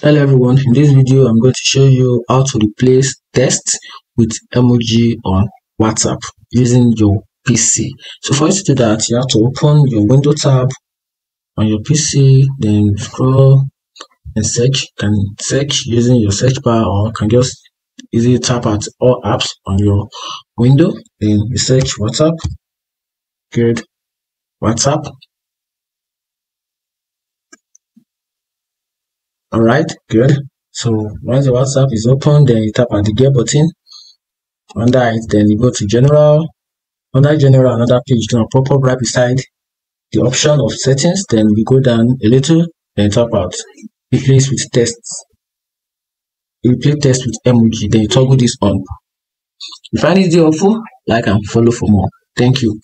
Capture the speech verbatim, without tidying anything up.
Hello everyone, in this video I'm going to show you how to replace text with emoji on WhatsApp using your P C. So for you to do that, you have to open your window tab on your P C, then scroll and search. You can search using your search bar, or you can just easily tap at all apps on your window, then you search WhatsApp. Good, WhatsApp. All right, good. So once the WhatsApp is open, then you tap on the gear button. Under it, then you go to general. Under general, another page gonna pop up right beside the option of settings. Then we go down a little, then tap out replace with text. Replace text with emoji. Then you toggle this on. If I need you helpful, like and follow for more. Thank you.